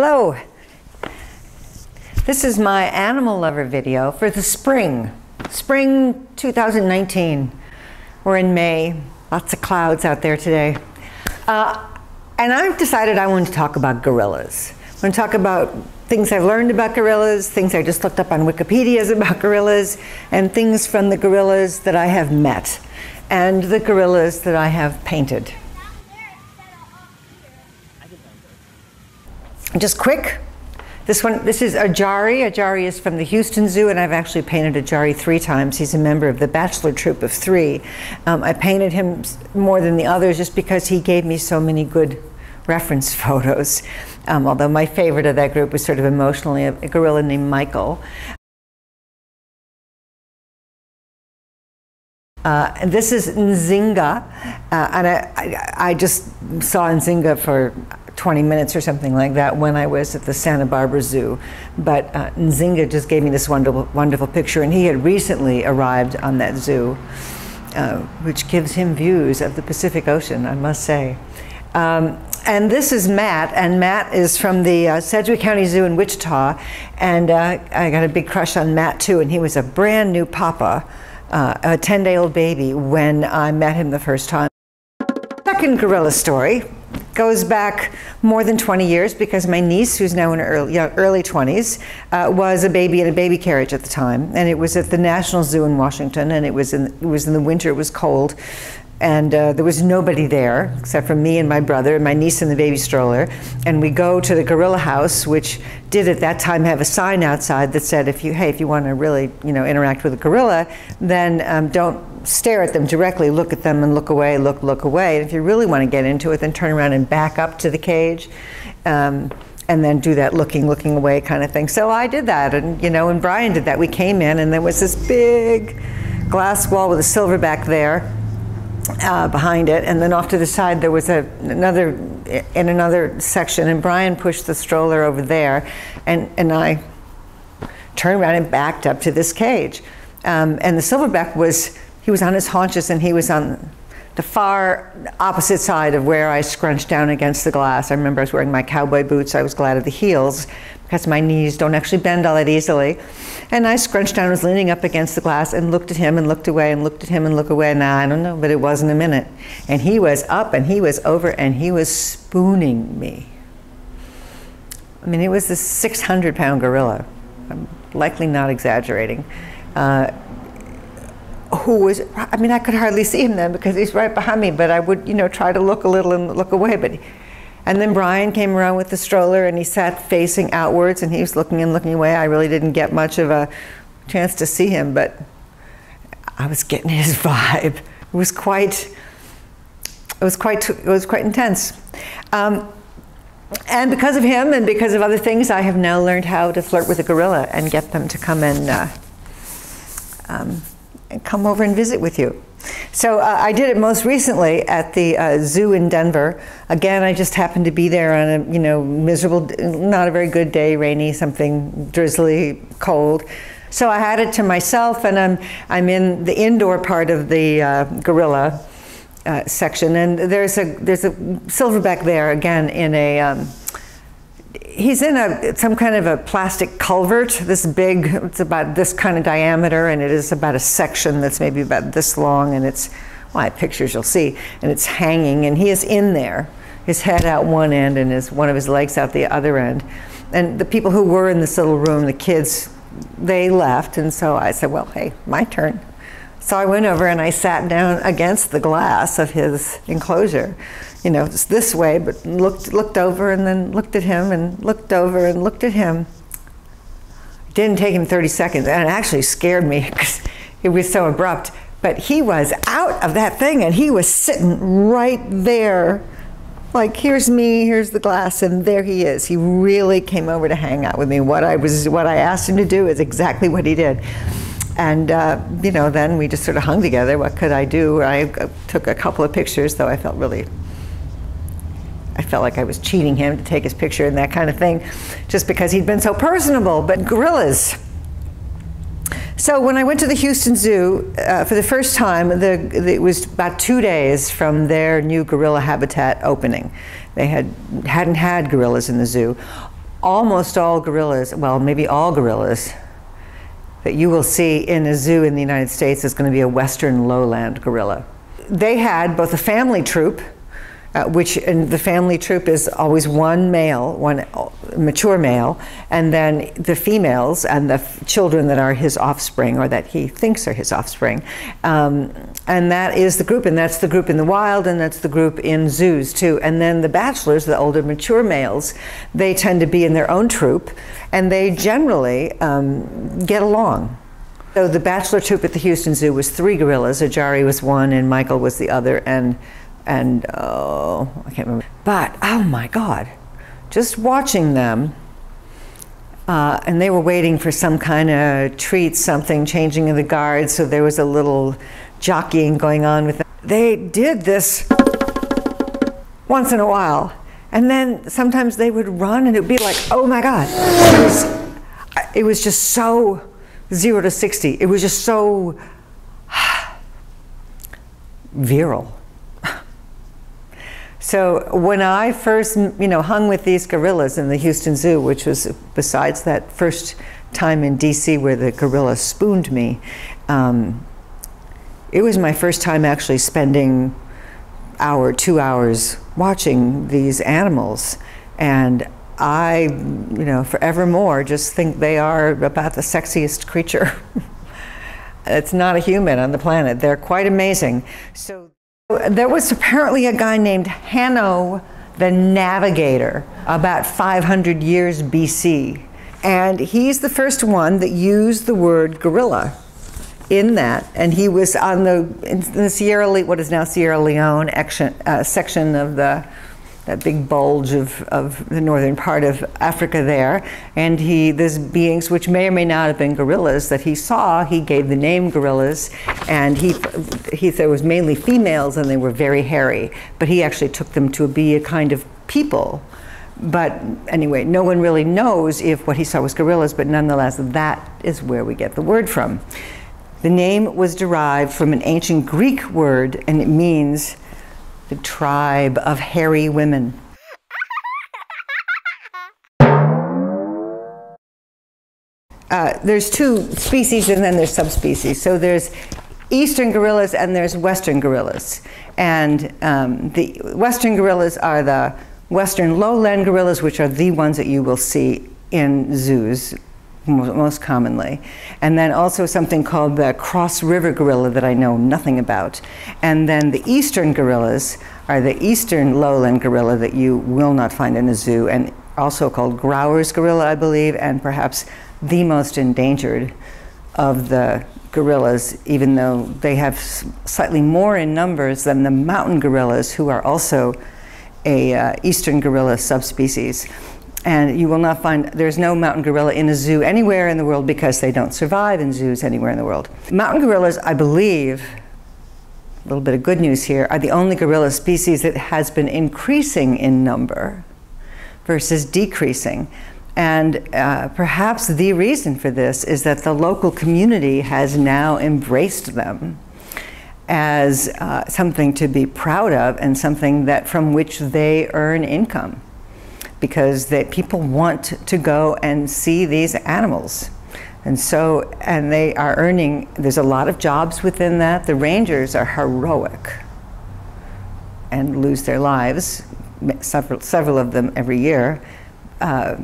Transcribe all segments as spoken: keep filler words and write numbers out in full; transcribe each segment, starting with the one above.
Hello. This is my animal lover video for the spring. Spring two thousand nineteen. We're in May. Lots of clouds out there today. Uh, and I've decided I want to talk about gorillas. I want to talk about things I've learned about gorillas, things I just looked up on Wikipedia about gorillas, and things from the gorillas that I have met, and the gorillas that I have painted. Just quick, this one, this is Ajari. Ajari is from the Houston Zoo, and I've actually painted Ajari three times. He's a member of the Bachelor Troop of Three. Um, I painted him more than the others just because he gave me so many good reference photos, um, although my favorite of that group was sort of emotionally a, a gorilla named Michael. Uh, and this is Nzinga, uh, and I, I, I just saw Nzinga for twenty minutes or something like that when I was at the Santa Barbara Zoo. But uh, Nzinga just gave me this wonderful, wonderful picture, and he had recently arrived on that zoo, uh, which gives him views of the Pacific Ocean, I must say. Um, and this is Matt, and Matt is from the uh, Sedgwick County Zoo in Wichita, and uh, I got a big crush on Matt too, and he was a brand new papa, uh, a ten-day-old baby when I met him the first time. Second gorilla story goes back more than twenty years because my niece, who's now in her early, early twenties, uh, was a baby in a baby carriage at the time, and it was at the National Zoo in Washington, and it was in, it was in the winter, it was cold. And uh, there was nobody there except for me and my brother and my niece and the baby stroller. And we go to the gorilla house, which did at that time have a sign outside that said, if you, hey, if you want to really, you know, interact with a gorilla, then um, don't stare at them directly. Look at them and look away, look, look away. And if you really want to get into it, then turn around and back up to the cage. Um, and then do that looking, looking away kind of thing. So I did that, and, you know, and Brian did that. We came in, and there was this big glass wall with a silverback there. Uh, behind it, and then off to the side there was a, another in another section, and Brian pushed the stroller over there, and, and I turned around and backed up to this cage. Um, and the silverback was, he was on his haunches, and he was on the far opposite side of where I scrunched down against the glass. I remember I was wearing my cowboy boots. I was glad of the heels because my knees don't actually bend all that easily. And I scrunched down, was leaning up against the glass, and looked at him and looked away and looked at him and looked away. Now, I don't know, but it wasn't a minute. And he was up and he was over and he was spooning me. I mean, it was this six hundred pound gorilla. I'm likely not exaggerating. Uh, who was, I mean, I could hardly see him then because he's right behind me, but I would, you know, try to look a little and look away. But And then Brian came around with the stroller, and he sat facing outwards, and he was looking and looking away. I really didn't get much of a chance to see him, but I was getting his vibe. It was quite, it was quite, it was quite intense. Um, and because of him and because of other things, I have now learned how to flirt with a gorilla and get them to come and, uh, um, and come over and visit with you. So uh, I did it most recently at the uh, zoo in Denver. Again, I just happened to be there on a, you know, miserable, not a very good day, rainy, something drizzly, cold. So I had it to myself, and I'm, I'm in the indoor part of the uh, gorilla uh, section, and there's a, there's a silverback there, again, in a, um, he's in a, some kind of a plastic culvert, this big, it's about this kind of diameter, and it is about a section that's maybe about this long, and it's, well, I have pictures you'll see, and it's hanging, and he is in there, his head out one end and his, one of his legs out the other end. And the people who were in this little room, the kids, they left, and so I said, well, hey, my turn. So I went over and I sat down against the glass of his enclosure, you know, just this way, but looked, looked over and then looked at him and looked over and looked at him. It didn't take him thirty seconds, and it actually scared me because it was so abrupt. But he was out of that thing, and he was sitting right there, like, here's me, here's the glass, and there he is. He really came over to hang out with me. What I, was, what I asked him to do is exactly what he did. And, uh, you know, then we just sort of hung together. What could I do? I took a couple of pictures, though I felt really, I felt like I was cheating him to take his picture and that kind of thing, just because he'd been so personable, but gorillas. So when I went to the Houston Zoo uh, for the first time, the, it was about two days from their new gorilla habitat opening. They had, hadn't had gorillas in the zoo. almost all gorillas, well, maybe all gorillas, that you will see in a zoo in the United States is going to be a western lowland gorilla. They had both a family troop, uh, which and the family troop is always one male, one mature male, and then the females and the f children that are his offspring or that he thinks are his offspring. Um, and that is the group, and that's the group in the wild, and that's the group in zoos too. And then the bachelors, the older mature males, they tend to be in their own troop, and they generally um, get along. So the bachelor troop at the Houston Zoo was three gorillas. Ajari was one and Michael was the other, and, and oh, I can't remember. But, oh my God, just watching them, uh, and they were waiting for some kind of treat, something, changing of the guard, so there was a little jockeying going on with them. They did this once in a while, and then sometimes they would run and it would be like, oh my God. It was, it was just so zero to sixty. It was just so virile. So when I first, you know, hung with these gorillas in the Houston Zoo, which was besides that first time in D C where the gorilla spooned me, um, it was my first time actually spending an hour, two hours watching these animals. And I, you know, forevermore just think they are about the sexiest creature. It's not a human on the planet. They're quite amazing. So there was apparently a guy named Hanno the Navigator about five hundred years B C, and he's the first one that used the word gorilla in that, and he was on the, in the Sierra Le what is now Sierra Leone action, uh, section of the that big bulge of, of the northern part of Africa there. And he, these beings, which may or may not have been gorillas that he saw, he gave the name gorillas, and he, he there was mainly females and they were very hairy, but he actually took them to be a kind of people. But anyway, no one really knows if what he saw was gorillas, but nonetheless, that is where we get the word from. The name was derived from an ancient Greek word, and it means the tribe of hairy women. Uh, there's two species and then there's subspecies. So there's eastern gorillas and there's western gorillas. And um, the western gorillas are the western lowland gorillas, which are the ones that you will see in zoos most commonly. And then also something called the Cross River gorilla that I know nothing about. And then the eastern gorillas are the eastern lowland gorilla that you will not find in a zoo, and also called Grauer's gorilla, I believe, and perhaps the most endangered of the gorillas, even though they have slightly more in numbers than the mountain gorillas, who are also a uh, eastern gorilla subspecies. And you will not find, there's no mountain gorilla in a zoo anywhere in the world because they don't survive in zoos anywhere in the world. Mountain gorillas, I believe, a little bit of good news here, are the only gorilla species that has been increasing in number versus decreasing. And uh, perhaps the reason for this is that the local community has now embraced them as uh, something to be proud of and something that from which they earn income, because that people want to go and see these animals. And so, and they are earning, there's a lot of jobs within that. The rangers are heroic and lose their lives, several, several of them every year. Uh,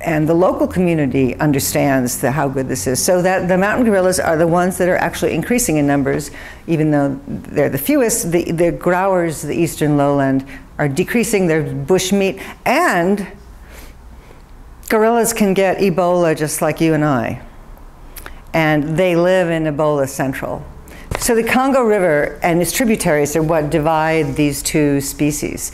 and the local community understands the, how good this is. So that the mountain gorillas are the ones that are actually increasing in numbers, even though they're the fewest. The, the growers, the eastern lowland, are decreasing their bush meat, and gorillas can get Ebola just like you and I. And they live in Ebola Central. So the Congo River and its tributaries are what divide these two species.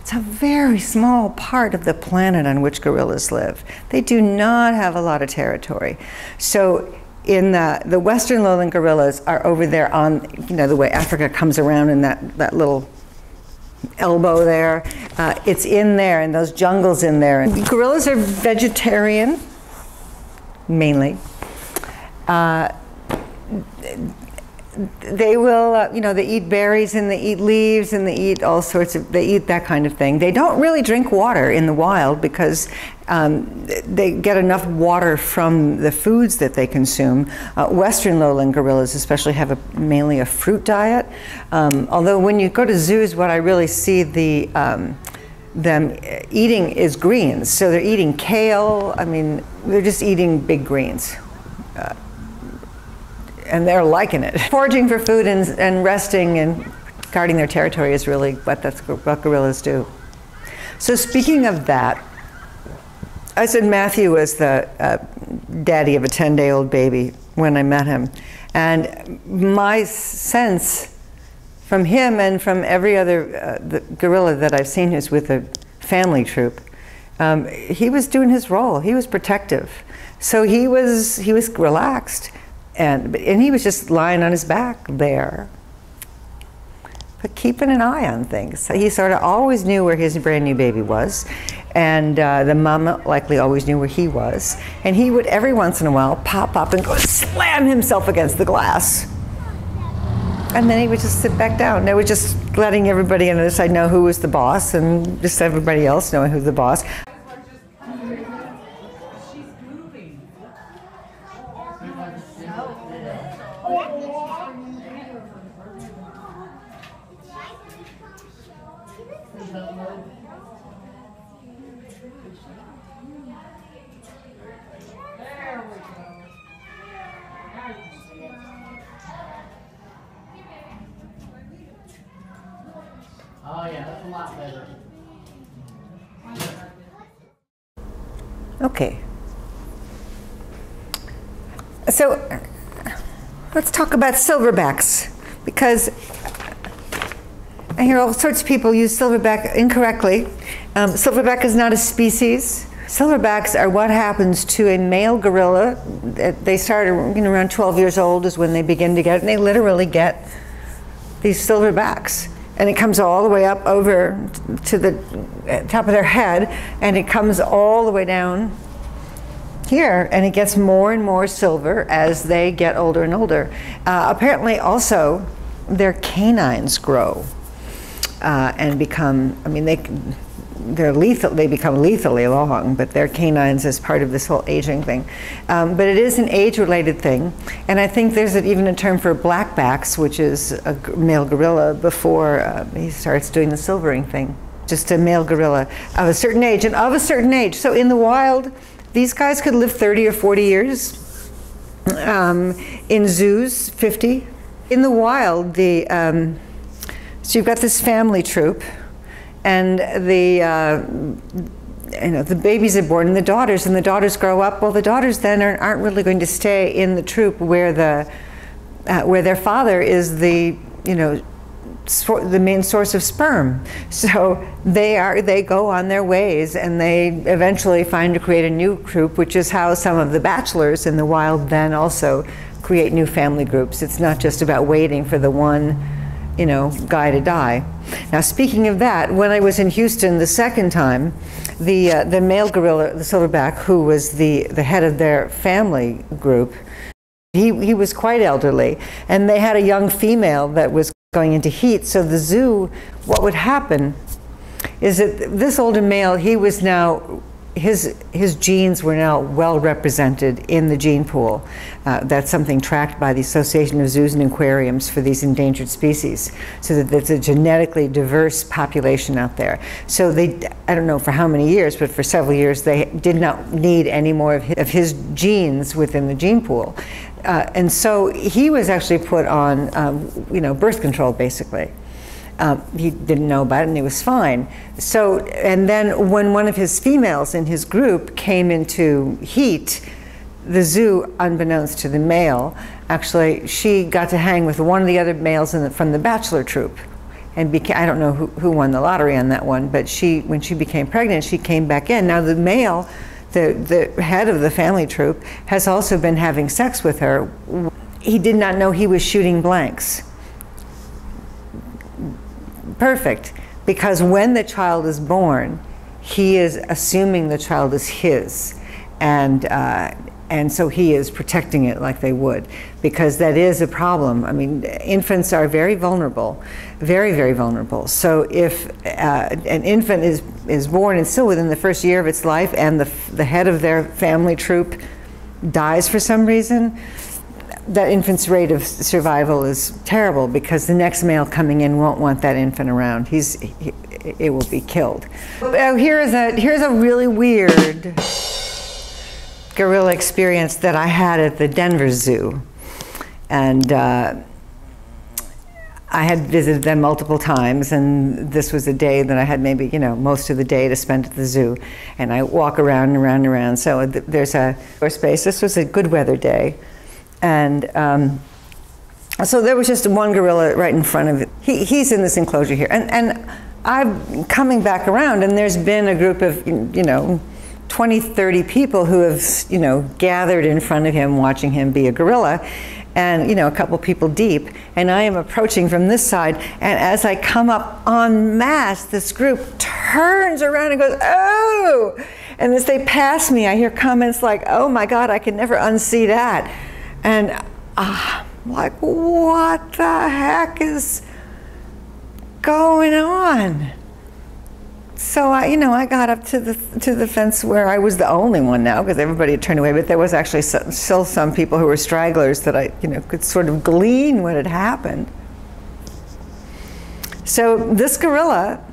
It's a very small part of the planet on which gorillas live. They do not have a lot of territory. So in the, the western lowland gorillas are over there on, you know, the way Africa comes around in that, that little elbow there. Uh, it's in there, and those jungles in there. And gorillas are vegetarian, mainly. Uh, they will, uh, you know, they eat berries and they eat leaves and they eat all sorts of, they eat that kind of thing. They don't really drink water in the wild because um, they get enough water from the foods that they consume. Uh, Western lowland gorillas especially have a, mainly a fruit diet. Um, although when you go to zoos, what I really see the, um, them eating is greens. So they're eating kale. I mean, they're just eating big greens. Uh, and they're liking it. Foraging for food and, and resting and guarding their territory is really what, that's, what gorillas do. So speaking of that, I said Matthew was the uh, daddy of a ten-day-old baby when I met him. And my sense from him and from every other uh, the gorilla that I've seen who's with a family troop, um, he was doing his role. He was protective. So he was, he was relaxed. And, and he was just lying on his back there, but keeping an eye on things. He sort of always knew where his brand new baby was, and uh, the mama likely always knew where he was. And he would every once in a while pop up and go slam himself against the glass. And then he would just sit back down. They were just letting everybody on the other side know who was the boss and just everybody else knowing who the boss. Okay, so let's talk about silverbacks, because I hear all sorts of people use silverback incorrectly. Um, silverback is not a species. Silverbacks are what happens to a male gorilla. They start you know, around twelve years old is when they begin to get, and they literally get these silverbacks. And it comes all the way up over to the top of their head, and it comes all the way down here, and it gets more and more silver as they get older and older. Uh, apparently also their canines grow uh, and become, I mean, they, they're lethal, they become lethally long, but their canines is part of this whole aging thing. Um, but it is an age-related thing, and I think there's even a term for blackbacks, which is a male gorilla before uh, he starts doing the silvering thing. Just a male gorilla of a certain age, and of a certain age. So in the wild, these guys could live thirty or forty years. Um, in zoos, fifty. In the wild, the um, so you've got this family troop, and the uh, you know the babies are born, and the daughters, and the daughters grow up. Well, the daughters then aren't, aren't really going to stay in the troop where the uh, where their father is the you know the main source of sperm. So they are they go on their ways, and they eventually find to create a new troop, which is how some of the bachelors in the wild then also create new family groups. It's not just about waiting for the one you know, guy to die. Now, speaking of that, when I was in Houston the second time, the uh, the male gorilla, the silverback, who was the, the head of their family group, he, he was quite elderly, and they had a young female that was going into heat. So the zoo, what would happen is that this older male, he was now His, his genes were now well represented in the gene pool. Uh, that's something tracked by the Association of Zoos and Aquariums for these endangered species, so that there's a genetically diverse population out there. So they, I don't know for how many years, but for several years they did not need any more of his, of his genes within the gene pool. Uh, and so he was actually put on um, you know, birth control, basically. Um, he didn't know about it, and he was fine. So, and then when one of his females in his group came into heat, the zoo, unbeknownst to the male, actually, she got to hang with one of the other males in the, from the bachelor troupe. And beca I don't know who, who won the lottery on that one, but she, when she became pregnant, she came back in. Now the male, the, the head of the family troupe, has also been having sex with her. He did not know he was shooting blanks. Perfect, because when the child is born, he is assuming the child is his, and uh, And so he is protecting it like they would, because that is a problem. I mean, infants are very vulnerable, very, very vulnerable. So if uh, an infant is, is born and still within the first year of its life, and the, the head of their family troop dies for some reason, that infant's rate of survival is terrible, because the next male coming in won't want that infant around. He's, he, it will be killed. Oh, here is a, here's a really weird gorilla experience that I had at the Denver Zoo. And uh, I had visited them multiple times, and this was a day that I had maybe, you know, most of the day to spend at the zoo. And I walk around and around and around. So th there's a floor space. This was a good weather day. And um, so there was just one gorilla right in front of it. He, he's in this enclosure here. And, and I'm coming back around, and there's been a group of, you know, twenty, thirty people who have, you know, gathered in front of him, watching him be a gorilla, and, you know, a couple people deep. And I am approaching from this side, and as I come up en masse, this group turns around and goes, "Oh!" And as they pass me, I hear comments like, "Oh my God, I can never unsee that." And uh, I'm like, what the heck is going on? So I, you know, I got up to the to the fence where I was the only one now, because everybody had turned away. But there was actually some, still some people who were stragglers that I, you know, could sort of glean what had happened. So this gorilla,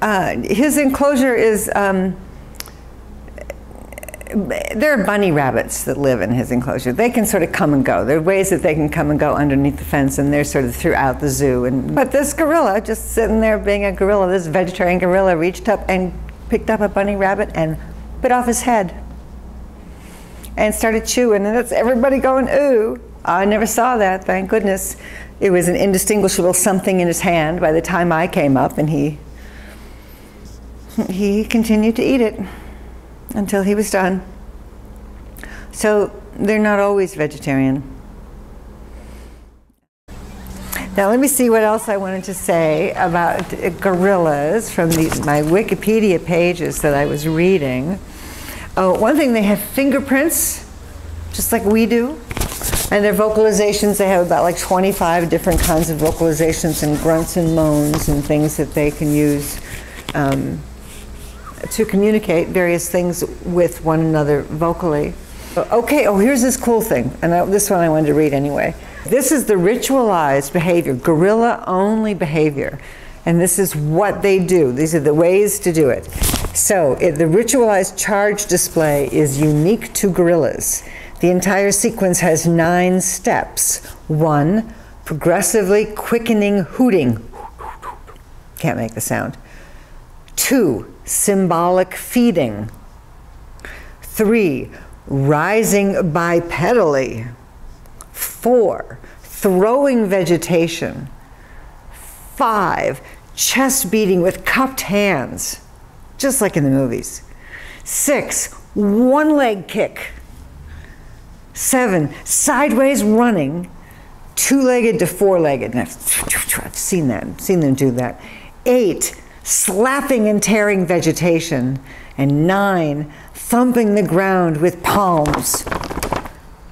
uh, his enclosure is. Um, There are bunny rabbits that live in his enclosure. They can sort of come and go. There are ways that they can come and go underneath the fence, and they're sort of throughout the zoo. And, but this gorilla, just sitting there being a gorilla, this vegetarian gorilla reached up and picked up a bunny rabbit and bit off his head and started chewing. And that's everybody going, "Ooh." I never saw that, thank goodness. It was an indistinguishable something in his hand by the time I came up, and he, he continued to eat it until he was done. So they're not always vegetarian. Now let me see what else I wanted to say about gorillas from the, my Wikipedia pages that I was reading. Oh, one thing, they have fingerprints, just like we do. And their vocalizations, they have about like twenty-five different kinds of vocalizations and grunts and moans and things that they can use um, to communicate various things with one another vocally. Okay, oh, here's this cool thing, and I, this one I wanted to read anyway. This is the ritualized behavior, gorilla-only behavior, and this is what they do. These are the ways to do it. So, it, the ritualized charge display is unique to gorillas. The entire sequence has nine steps. One, progressively quickening hooting. Can't make the sound. Two, symbolic feeding. Three, rising bipedally. Four, throwing vegetation. Five, chest beating with cupped hands, just like in the movies. Six, one leg kick. Seven, sideways running, two-legged to four-legged. And I've, I've seen that, seen them do that. Eight, slapping and tearing vegetation. And nine, thumping the ground with palms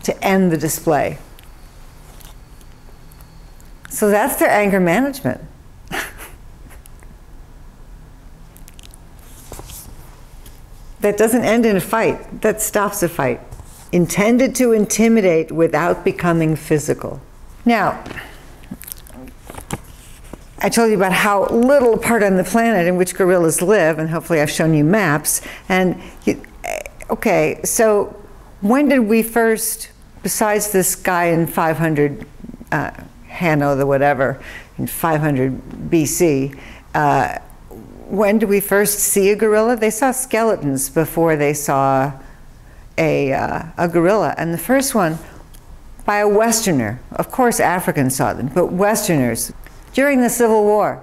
to end the display. So that's their anger management. That doesn't end in a fight, that stops a fight. Intended to intimidate without becoming physical. Now, I told you about how little part on the planet in which gorillas live, and hopefully I've shown you maps. And, you, okay, so when did we first, besides this guy in five hundred, uh, Hanno the whatever, in five hundred B C, uh, when did we first see a gorilla? They saw skeletons before they saw a, uh, a gorilla. And the first one, by a Westerner. Of course Africans saw them, but Westerners. During the Civil War,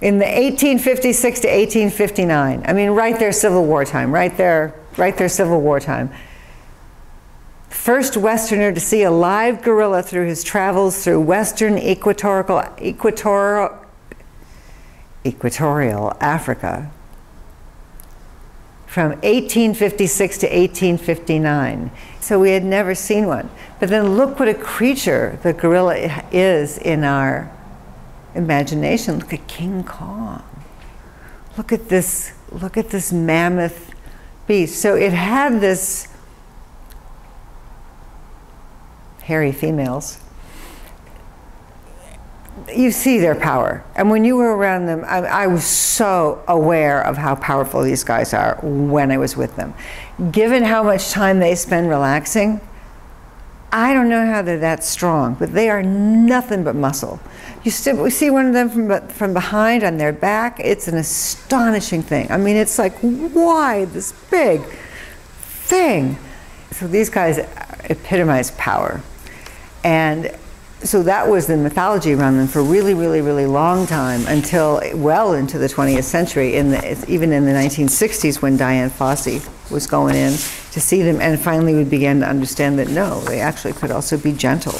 in the eighteen fifty-six to eighteen fifty-nine, I mean, right there, Civil War time, right there, right there, Civil War time. First Westerner to see a live gorilla through his travels through Western equatorial, equatorial, equatorial Africa. from eighteen fifty-six to eighteen fifty-nine. So we had never seen one. But then look what a creature the gorilla is in our imagination. Look at King Kong. Look at this, look at this mammoth beast. So it had this, hairy females, you see their power. And when you were around them, I, I was so aware of how powerful these guys are when I was with them. Given how much time they spend relaxing, I don't know how they're that strong, but they are nothing but muscle. You see one of them from, from behind on their back, it's an astonishing thing. I mean, it's like, why this big thing? So these guys epitomize power. And so that was the mythology around them for a really, really, really long time, until well into the twentieth century, in the, even in the nineteen sixties when Diane Fossey was going in to see them, and finally we began to understand that no, they actually could also be gentle.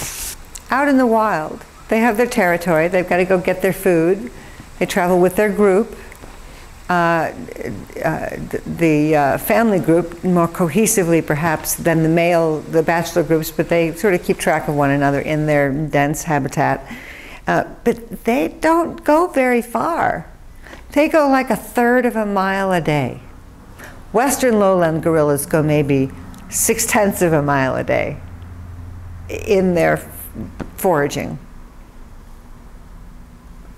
Out in the wild, they have their territory, they've got to go get their food, they travel with their group. Uh, uh, the uh, family group more cohesively perhaps than the male, the bachelor groups, but they sort of keep track of one another in their dense habitat. Uh, but they don't go very far. They go like a third of a mile a day. Western lowland gorillas go maybe six-tenths of a mile a day in their foraging.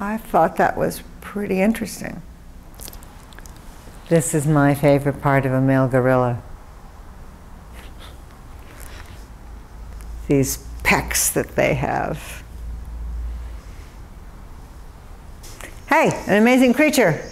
I thought that was pretty interesting. This is my favorite part of a male gorilla. These pecs that they have. Hey, an amazing creature.